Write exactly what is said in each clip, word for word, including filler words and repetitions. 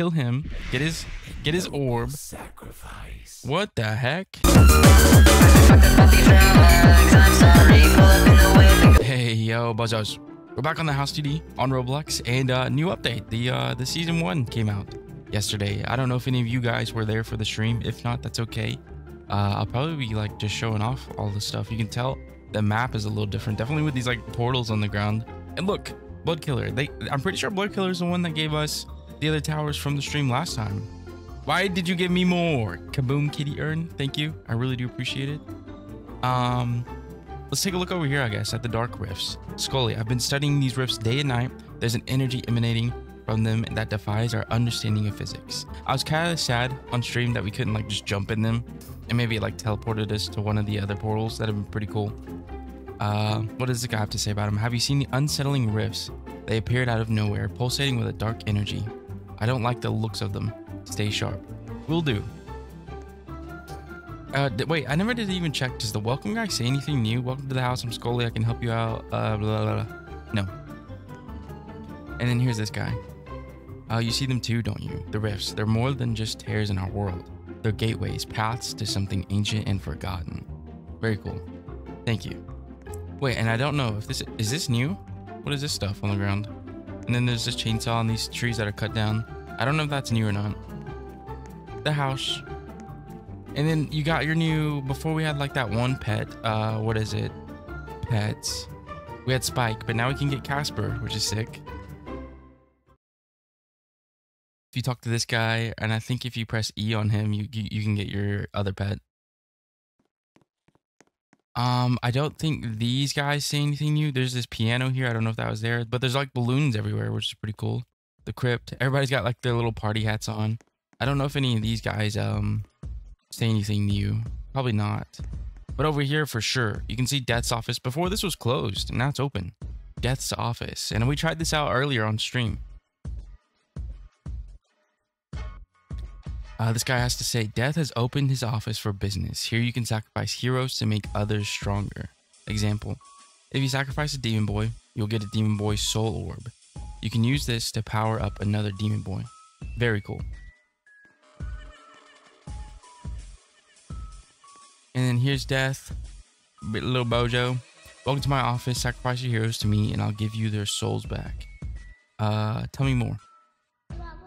kill him, get his get his orb. Sacrifice. What the heck? Hey yo, Buzzos. We're back on the house T D on Roblox, and uh new update. The uh the season one came out yesterday. I don't know if any of you guys were there for the stream. If not, that's okay. Uh, I'll probably be like just showing off all the stuff. You can tell the map is a little different, definitely with these like portals on the ground. And look, Blood Killer. They, I'm pretty sure Blood Killer is the one that gave us the other towers from the stream last time. Why did you give me more? Kaboom Kitty Urn. Thank you. I really do appreciate it. Um, let's take a look over here, I guess, at the dark rifts. Scully, I've been studying these rifts day and night. There's an energy emanating from them that defies our understanding of physics. I was kind of sad on stream that we couldn't like just jump in them, and maybe it like teleported us to one of the other portals. That'd have been pretty cool. Uh, what does the guy have to say about him? Have you seen the unsettling rifts? They appeared out of nowhere, pulsating with a dark energy. I don't like the looks of them. Stay sharp. Will do. Uh, wait, I never did even check. Does the welcome guy say anything new? Welcome to the house. I'm Scully. I can help you out. Uh, blah, blah, blah. No. And then here's this guy. Uh, you see them too, don't you? The rifts. They're more than just tears in our world. They're gateways, paths to something ancient and forgotten. Very cool. Thank you. Wait, and I don't know if this is this new. What is this stuff on the ground? And then there's this chainsaw and these trees that are cut down. I don't know if that's new or not. The house. And then you got your new. Before we had like that one pet. Uh, what is it? Pets. We had Spike, but now we can get Casper, which is sick. If you talk to this guy, and I think if you press E on him, you you, you can get your other pet. Um, I don't think these guys say anything new. There's this piano here. I don't know if that was there, but there's like balloons everywhere, which is pretty cool. The crypt. Everybody's got like their little party hats on. I don't know if any of these guys um say anything new. Probably not. But over here for sure, you can see Death's Office. Before this was closed, and now it's open. Death's Office, and we tried this out earlier on stream. Uh, this guy has to say, Death has opened his office for business. Here you can sacrifice heroes to make others stronger. Example, if you sacrifice a demon boy, you'll get a demon boy soul orb. You can use this to power up another demon boy. Very cool. And then here's Death, little Bojo. Welcome to my office. Sacrifice your heroes to me and I'll give you their souls back. Uh, tell me more.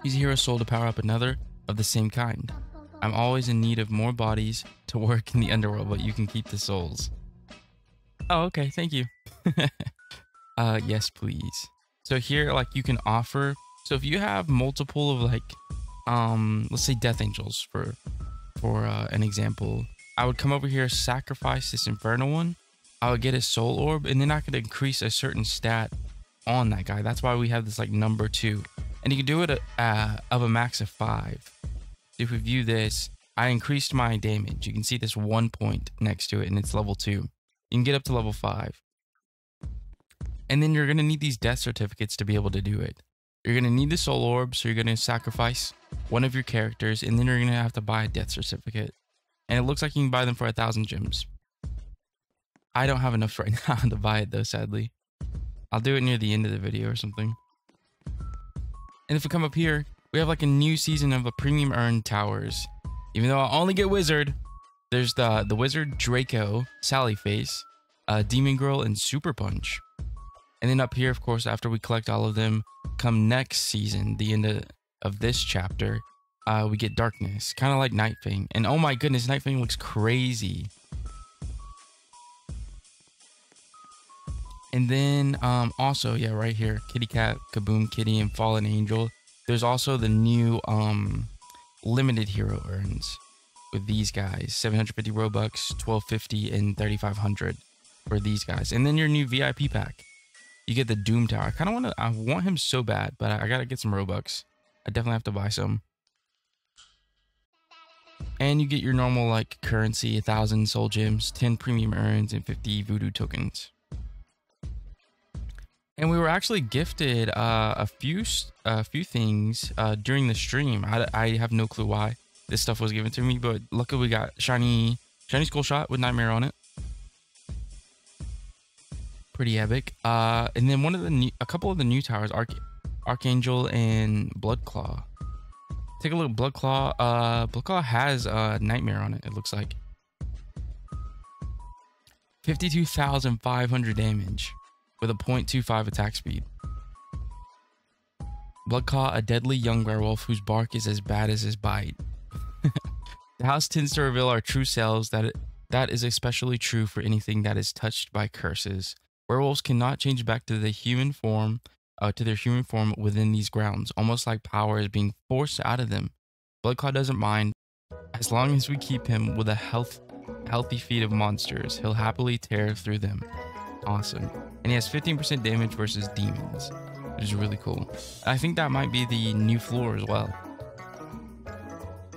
Use a hero soul to power up another of the same kind. I'm always in need of more bodies to work in the underworld, but you can keep the souls. Oh, okay, thank you. uh, yes, please. So here, like, you can offer. So if you have multiple of, like, um, let's say Death Angels for, for uh, an example, I would come over here, sacrifice this Infernal one. I would get a soul orb, and then I could increase a certain stat on that guy. That's why we have this, like, number two. And you can do it uh, of a max of five. If we view this, I increased my damage. You can see this one point next to it, and it's level two. You can get up to level five. And then you're going to need these death certificates to be able to do it. You're going to need the soul orb, so you're going to sacrifice one of your characters, and then you're going to have to buy a death certificate. And it looks like you can buy them for one thousand gems. I don't have enough right now to buy it, though, sadly. I'll do it near the end of the video or something. And if we come up here, we have like a new season of a premium urn towers. Even though I only get Wizard, there's the, the Wizard, Draco, Sally Face, uh, Demon Girl, and Super Punch. And then up here, of course, after we collect all of them, come next season, the end of, of this chapter, uh, we get Darkness, kind of like Nightbing. And oh my goodness, Nightbing looks crazy. And then um, also, yeah, right here, Kitty Cat, Kaboom Kitty, and Fallen Angel. There's also the new um, limited hero urns with these guys. seven hundred fifty Robux, twelve fifty, and thirty-five hundred for these guys. And then your new V I P pack. You get the Doom Tower. I kind of want to, I want him so bad, but I, I got to get some Robux. I definitely have to buy some. And you get your normal like currency, one thousand Soul Gems, ten Premium Urns, and fifty Voodoo Tokens. And we were actually gifted uh, a few a few things uh, during the stream. I, I have no clue why this stuff was given to me, but luckily we got shiny shiny skull shot with Nightmare on it. Pretty epic. Uh, and then one of the new, a couple of the new towers, Arch Archangel and Bloodclaw. Take a look at Bloodclaw. Uh, Bloodclaw has uh, Nightmare on it, it looks like. fifty-two thousand five hundred damage with a zero point two five attack speed. Bloodclaw, a deadly young werewolf whose bark is as bad as his bite. The house tends to reveal our true selves. That it, that is especially true for anything that is touched by curses. Werewolves cannot change back to the human form, uh, to their human form within these grounds, almost like power is being forced out of them. Bloodclaw doesn't mind as long as we keep him with a health, healthy feed of monsters. He'll happily tear through them. Awesome, and he has fifteen percent damage versus demons, which is really cool. I think that might be the new floor as well.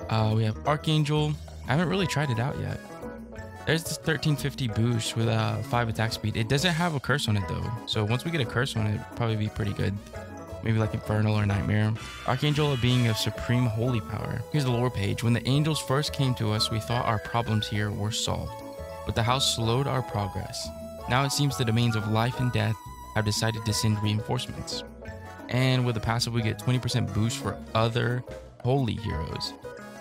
Uh, we have Archangel. I haven't really tried it out yet. There's this thirteen fifty boost with a uh, five attack speed. It doesn't have a curse on it though, so once we get a curse on it, it'll probably be pretty good. Maybe like Infernal or Nightmare. Archangel, a being of supreme holy power. Here's the lore page. When the angels first came to us, we thought our problems here were solved, but the house slowed our progress. Now it seems the domains of life and death have decided to send reinforcements. And with the passive, we get twenty percent boost for other holy heroes.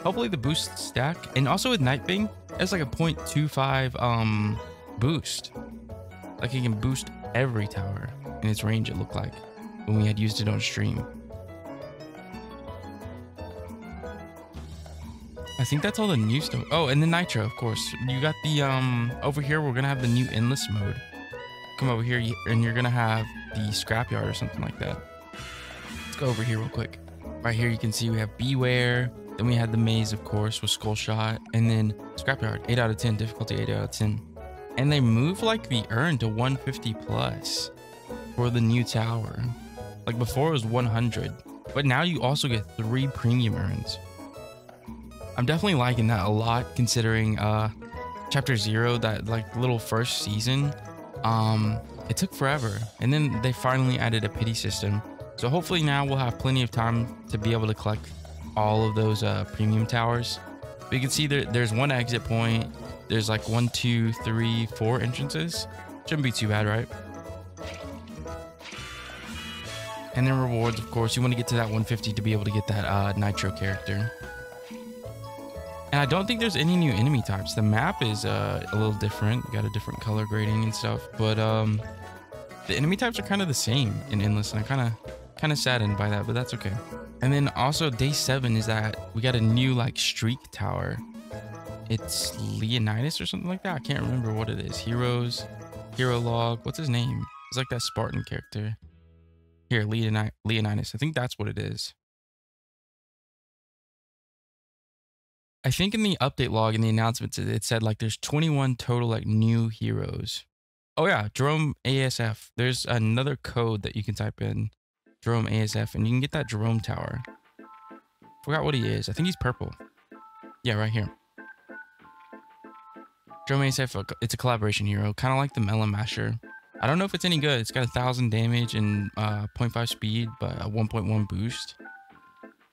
Hopefully the boost stack, and also with Nightbing, it's like a zero point two five um, boost. Like it can boost every tower in its range, it looked like, when we had used it on stream. I think that's all the new stuff. Oh, and the Nitro, of course. You got the, um, over here, we're gonna have the new Endless mode. Come over here, and you're gonna have the Scrapyard or something like that. Let's go over here real quick. Right here, you can see we have Beware. Then we had the maze, of course, with Skull Shot, and then Scrapyard, eight out of ten, difficulty eight out of ten. And they moved like the urn to one fifty plus for the new tower. Like before it was one hundred, but now you also get three premium urns. I'm definitely liking that a lot, considering uh, chapter zero, that like little first season, um, it took forever. And then they finally added a pity system. So hopefully now we'll have plenty of time to be able to collect all of those uh, premium towers. But you can see there, there's one exit point. There's like one, two, three, four entrances. Shouldn't be too bad, right? And then rewards, of course. You want to get to that one fifty to be able to get that uh, Nitro character. And I don't think there's any new enemy types. The map is uh, a little different. You got a different color grading and stuff. But um, the enemy types are kind of the same in Endless. And I'm kind of kind of saddened by that, but that's okay. And then also day seven is that we got a new like streak tower. It's Leonidas or something like that. I can't remember what it is. Heroes, hero log. What's his name? It's like that Spartan character. Here, Leoni Leonidas. I think that's what it is. I think in the update log in the announcements, it said like there's twenty-one total like new heroes. Oh yeah, Jerome A S F. There's another code that you can type in. Jerome A S F, and you can get that Jerome Tower. Forgot what he is. I think he's purple. Yeah, right here. Jerome A S F, it's a collaboration hero, kind of like the Mela Masher. I don't know if it's any good. It's got one thousand damage and uh, zero point five speed, but a one point one boost.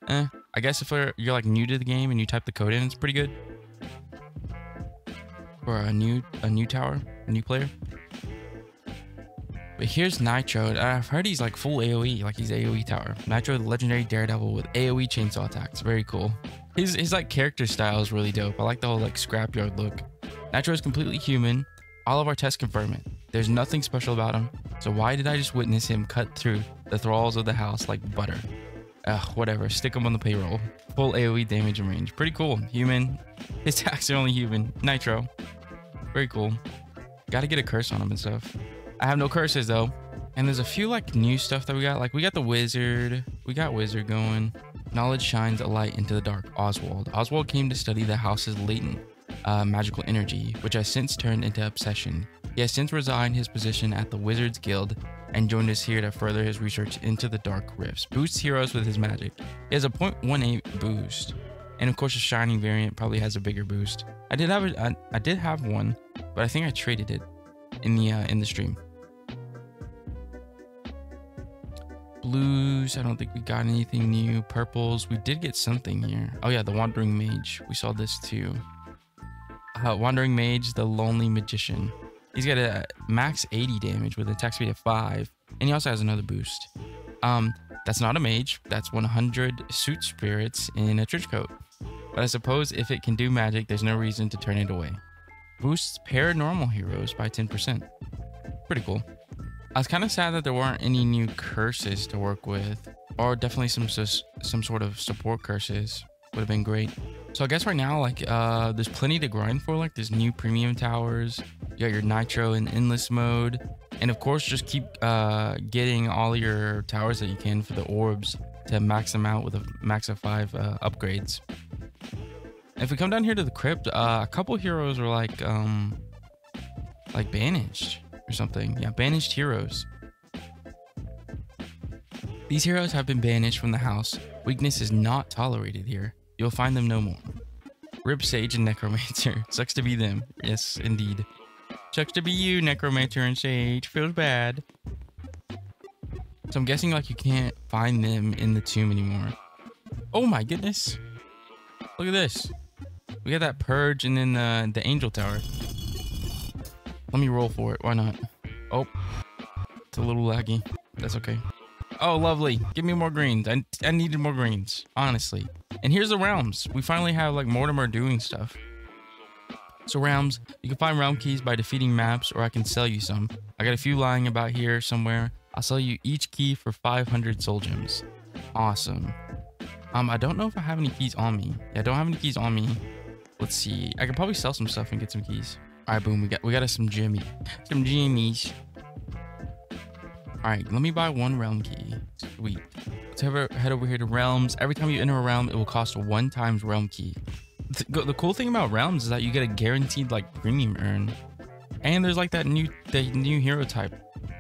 Eh, I guess if you're, you're like new to the game and you type the code in, it's pretty good. For a new, a new tower, a new player. But here's Nitro. I've heard he's like full A O E, like he's A O E tower. Nitro, the legendary daredevil with A O E chainsaw attacks. Very cool. His, his like character style is really dope. I like the whole like Scrapyard look. Nitro is completely human. All of our tests confirm it. There's nothing special about him. So why did I just witness him cut through the thralls of the house like butter? Ugh, whatever. Stick him on the payroll. Full A O E damage and range. Pretty cool. Human. His attacks are only human. Nitro. Very cool. Gotta get a curse on him and stuff. I have no curses though. And there's a few like new stuff that we got. Like we got the wizard. We got wizard going. Knowledge shines a light into the dark. Oswald. Oswald came to study the house's latent uh, magical energy, which has since turned into obsession. He has since resigned his position at the Wizard's Guild and joined us here to further his research into the dark rifts. Boosts heroes with his magic. He has a zero point one eight boost. And of course the shining variant probably has a bigger boost. I did have a, I, I did have one, but I think I traded it in the uh, in the stream. Blues, I don't think we got anything new. Purples, we did get something here. Oh yeah, the Wandering Mage. We saw this too. Uh, Wandering Mage, the Lonely Magician. He's got a max eighty damage with an attack speed of five. And he also has another boost. Um, That's not a mage. That's one hundred suit spirits in a trench coat. But I suppose if it can do magic, there's no reason to turn it away. Boosts paranormal heroes by ten percent. Pretty cool. I was kind of sad that there weren't any new curses to work with, or definitely some some sort of support curses would have been great. So I guess right now, like, uh, there's plenty to grind for. Like, there's new premium towers. You got your Nitro in endless mode. And of course, just keep uh, getting all your towers that you can for the orbs to max them out with a max of five uh, upgrades. If we come down here to the crypt, uh, a couple heroes were like, um, like banished or something. Yeah, banished heroes. These heroes have been banished from the house. Weakness is not tolerated here. You'll find them no more. Rip Sage and Necromancer. Sucks to be them. Yes, indeed. Sucks to be you, Necromancer and Sage. Feels bad. So I'm guessing like you can't find them in the tomb anymore. Oh my goodness. Look at this. We got that purge and then the, the angel tower. Let me roll for it. Why not? Oh, it's a little laggy. That's okay. Oh, lovely. Give me more greens. I, I needed more greens, honestly. And here's the realms. We finally have like Mortimer doing stuff. So realms, you can find realm keys by defeating maps, or I can sell you some. I got a few lying about here somewhere. I'll sell you each key for five hundred soul gems. Awesome. Um, I don't know if I have any keys on me. Yeah, I don't have any keys on me. Let's see. I could probably sell some stuff and get some keys. All right, boom. We got we got us some Jimmy, some Jimmies. All right, let me buy one realm key. Sweet. Let's head over here to realms. Every time you enter a realm, it will cost one times realm key. The, the cool thing about realms is that you get a guaranteed like premium earn, and there's like that new the new hero type.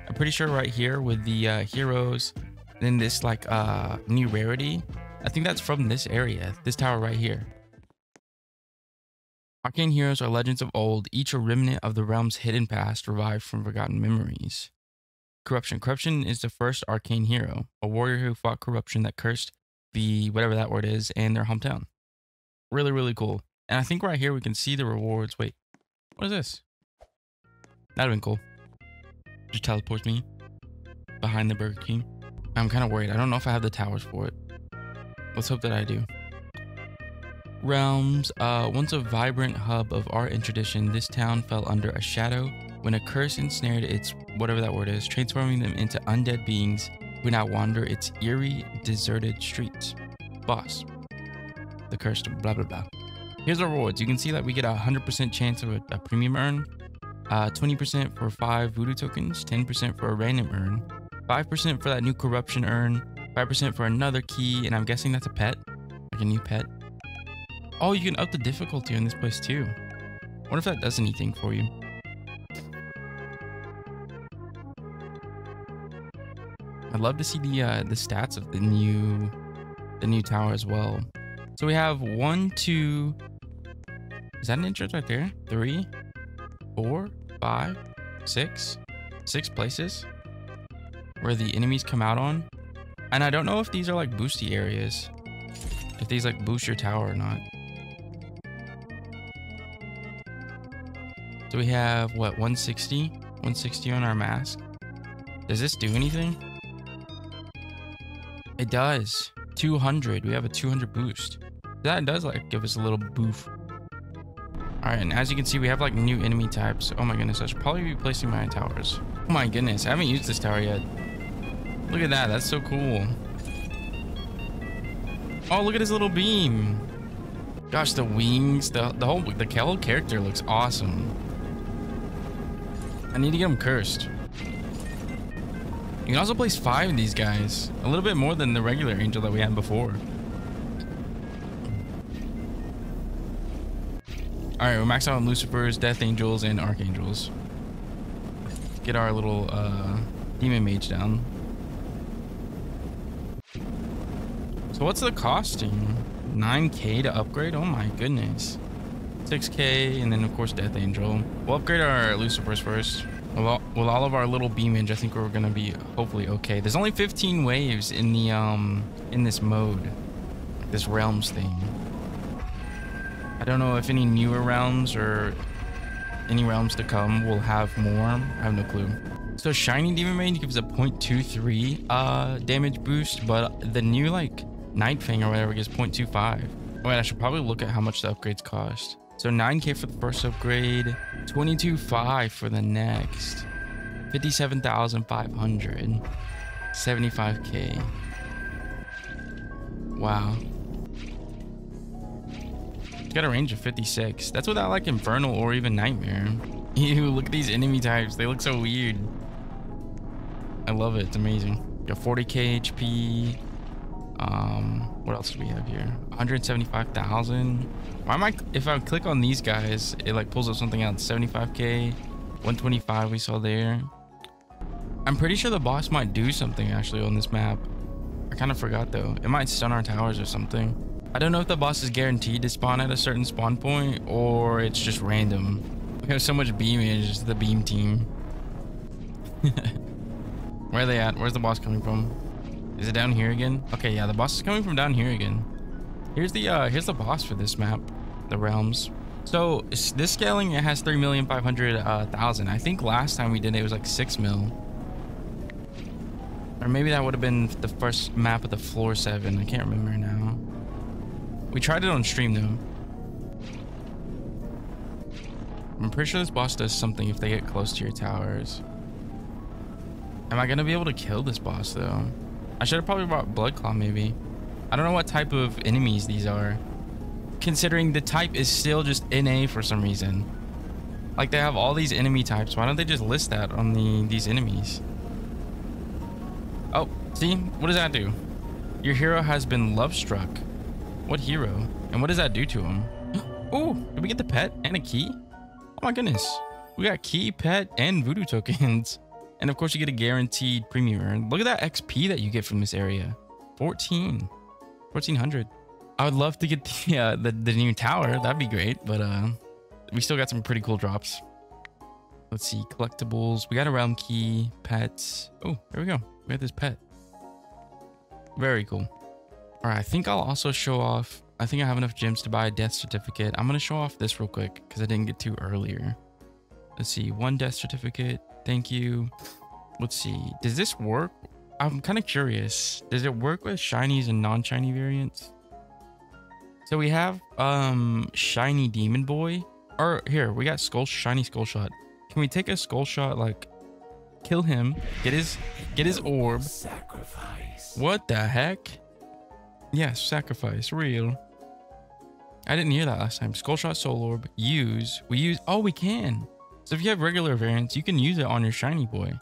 I'm pretty sure right here with the uh, heroes, then this like uh, new rarity. I think that's from this area, this tower right here. Arcane heroes are legends of old, each a remnant of the realm's hidden past, revived from forgotten memories. Corruption. Corruption is the first arcane hero, a warrior who fought corruption that cursed the whatever that word is and their hometown. Really, really cool. And I think right here we can see the rewards. Wait, what is this? That'd have been cool. Just teleports me behind the Burger King. I'm kind of worried. I don't know if I have the towers for it. Let's hope that I do. Realms. Uh, once a vibrant hub of art and tradition, this town fell under a shadow when a curse ensnared its whatever that word is, transforming them into undead beings who now wander its eerie, deserted streets. Boss. The curse. Blah, blah, blah. Here's our rewards. You can see that we get a one hundred percent chance of a, a premium earn, uh, twenty percent for five Voodoo Tokens, ten percent for a random earn, five percent for that new corruption earn, five percent for another key, and I'm guessing that's a pet, like a new pet. Oh, you can up the difficulty in this place too. I wonder if that does anything for you. I'd love to see the uh, the stats of the new the new tower as well. So we have one, two. Is that an entrance right there? Three, four, five, six, six places where the enemies come out on. And I don't know if these are like boosty areas, if these like boost your tower or not. So we have what, one sixty, one sixty on our mask. Does this do anything? It does. two hundred. We have a two hundred boost. That does like give us a little boof. All right, and as you can see, we have like new enemy types. Oh my goodness, I should probably be placing my towers. Oh my goodness, I haven't used this tower yet. Look at that, that's so cool. Oh, look at his little beam. Gosh, the wings, the, the whole the whole character looks awesome. I need to get him cursed. You can also place five of these guys. A little bit more than the regular angel that we had before. All right, we're maxed out on Lucifers, Death Angels, and Archangels. Get our little uh, Demon Mage down. So what's the costing? nine K to upgrade? Oh my goodness. six K, and then of course Death Angel. We'll upgrade our Lucifers first. With all, with all of our little beamage, I think we're gonna be hopefully okay. There's only fifteen waves in the um in this mode, this realms thing. I don't know if any newer realms or any realms to come will have more. I have no clue. So Shining Demon Mage gives a zero point two three uh, damage boost, but the new like Nightfang or whatever gives zero point two five. Wait, I should probably look at how much the upgrades cost. So nine K for the first upgrade, twenty-two five for the next, fifty-seven thousand five hundred, seventy-five K. Wow. Got a range of fifty-six. That's without like Infernal or even Nightmare. Ew, look at these enemy types. They look so weird. I love it. It's amazing. Got forty K H P. Um, what else do we have here? one hundred seventy-five thousand. Why am I, if I click on these guys, it like pulls up something else. seventy-five K, one twenty-five we saw there. I'm pretty sure the boss might do something actually on this map. I kind of forgot though. It might stun our towers or something. I don't know if the boss is guaranteed to spawn at a certain spawn point or it's just random. We have so much beamage, the beam team. Where are they at? Where's the boss coming from? Is it down here again? Okay, yeah, the boss is coming from down here again. Here's the uh, here's the boss for this map, the realms. So this scaling, it has three million five hundred thousand. I think last time we did it, it was like six mil. Or maybe that would have been the first map of the floor seven. I can't remember now. We tried it on stream though. I'm pretty sure this boss does something if they get close to your towers. Am I gonna be able to kill this boss though? I should have probably brought Bloodclaw maybe. I don't know what type of enemies these are, considering the type is still just N A for some reason. Like they have all these enemy types. Why don't they just list that on the these enemies? Oh, see, what does that do? Your hero has been love struck. What hero? And what does that do to him? Oh, did we get the pet and a key? Oh my goodness. We got key, pet, and voodoo tokens. And of course you get a guaranteed premium earn. Look at that X P that you get from this area. fourteen, fourteen hundred. I would love to get the, uh, the, the new tower. That'd be great. But uh, we still got some pretty cool drops. Let's see, collectibles. We got a realm key, pets. Oh, there we go. We got this pet. Very cool. All right, I think I'll also show off. I think I have enough gems to buy a death certificate. I'm going to show off this real quick because I didn't get to earlier. Let's see. One death certificate. Thank you. Let's see. Does this work? I'm kind of curious. Does it work with shinies and non-shiny variants? So we have um, shiny demon boy. Or here, we got skull shiny skull shot. Can we take a skull shot, like kill him, get his get his orb? Sacrifice. What the heck? Yes, sacrifice, real. I didn't hear that last time. Skullshot Soul Orb, use. We use, oh, we can. So if you have regular variants, you can use it on your shiny boy.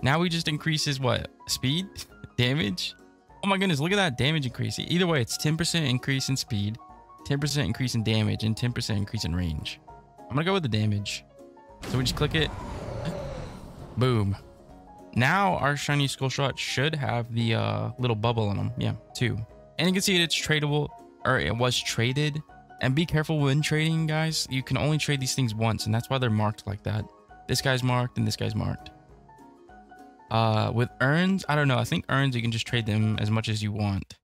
Now we just increase his what? Speed? Damage? Oh my goodness, look at that damage increase. Either way, it's ten percent increase in speed, ten percent increase in damage, and ten percent increase in range. I'm gonna go with the damage. So we just click it. Boom. Now our shiny Skullshot should have the uh, little bubble on him. Yeah, two. And you can see it's tradable, or it was traded. And be careful when trading, guys. You can only trade these things once, and that's why they're marked like that. This guy's marked, and this guy's marked. Uh, with urns, I don't know. I think urns, you can just trade them as much as you want.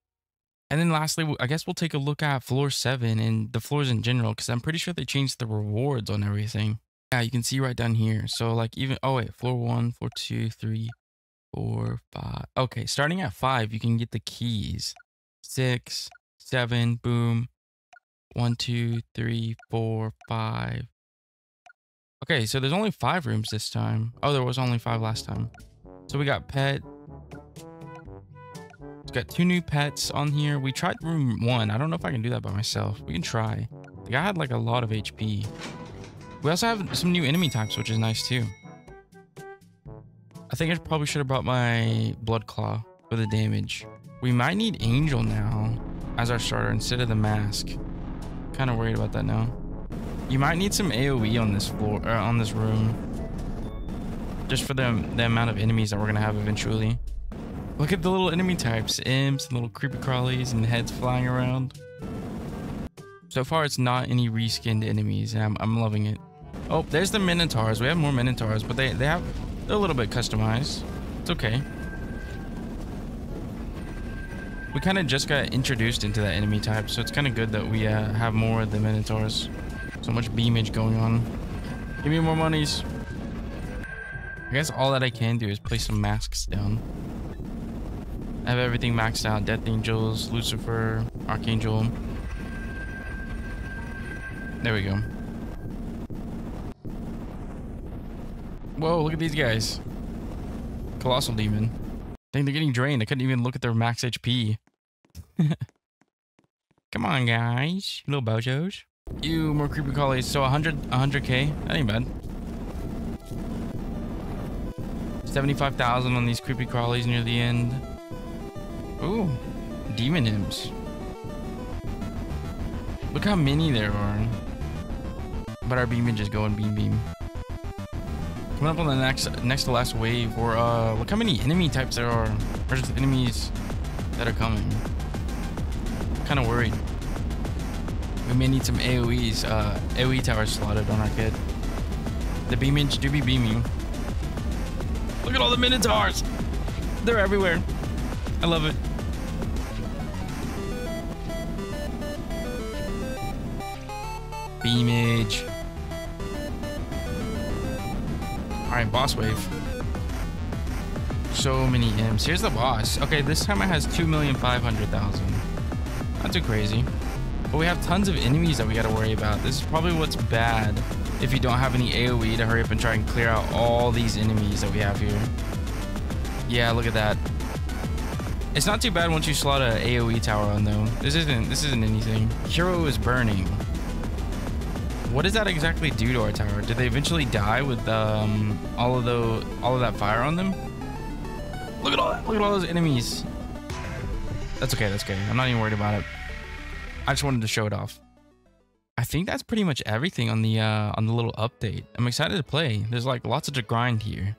And then lastly, I guess we'll take a look at floor seven and the floors in general, because I'm pretty sure they changed the rewards on everything. Yeah, you can see right down here. So like even, oh wait, floor one, floor two, three, four, five. Okay, starting at five, you can get the keys. Six, seven, boom. One, two, three, four, five. Okay, so there's only five rooms this time. Oh, there was only five last time. So we got pet. It's got two new pets on here. We tried room one. I don't know if I can do that by myself. We can try. The guy had like a lot of H P. We also have some new enemy types, which is nice too. I think I probably should have brought my Bloodclaw for the damage. We might need Angel now as our starter instead of the mask. Kind of worried about that now. You might need some A O E on this floor, or on this room, just for the the amount of enemies that we're gonna have eventually. Look at the little enemy types: imps, and little creepy crawlies, and heads flying around. So far, it's not any reskinned enemies, and I'm I'm loving it. Oh, there's the Minotaurs. We have more Minotaurs, but they they have they're a little bit customized. It's okay. We kind of just got introduced into that enemy type, so it's kind of good that we uh, have more of the Minotaurs. So much beamage going on. Give me more monies. I guess all that I can do is place some masks down. I have everything maxed out. Death Angels, Lucifer, Archangel. There we go. Whoa, look at these guys. Colossal Demon. I think they're getting drained. I couldn't even look at their max H P. Come on, guys. Little bojos. Ew, more creepy collies. So one hundred, one hundred K. That ain't bad. seventy-five thousand on these creepy crawlies near the end. Ooh, demon imps. Look how many there are. But our beam is going beam beam. Coming up on the next next to last wave, or uh, look how many enemy types there are. Or just enemies that are coming. Kind of worried. We may need some A O Es, uh, A O E towers slotted on our kid. The beam inch do be beaming. Look at all the minotaurs. They're everywhere. I love it. Beamage. Alright, boss wave. So many imps. Here's the boss. Okay, this time it has two million five hundred thousand. Not too crazy. But we have tons of enemies that we gotta worry about. This is probably what's bad. If you don't have any A O E, to hurry up and try and clear out all these enemies that we have here. Yeah, look at that. It's not too bad once you slot an A O E tower on though. This isn't this isn't anything. Hero is burning. What does that exactly do to our tower? Did they eventually die with um all of the all of that fire on them? Look at all that, look at all those enemies. That's okay, that's okay. I'm not even worried about it. I just wanted to show it off. I think that's pretty much everything on the uh, on the little update. I'm excited to play. There's like lots to grind here.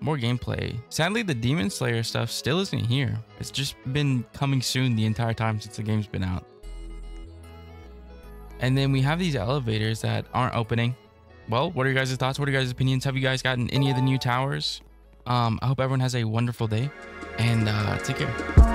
More gameplay. Sadly, the Demon Slayer stuff still isn't here. It's just been coming soon the entire time since the game's been out. And then we have these elevators that aren't opening. Well, what are your guys' thoughts? What are your guys' opinions? Have you guys gotten any of the new towers? Um, I hope everyone has a wonderful day, and uh, take care.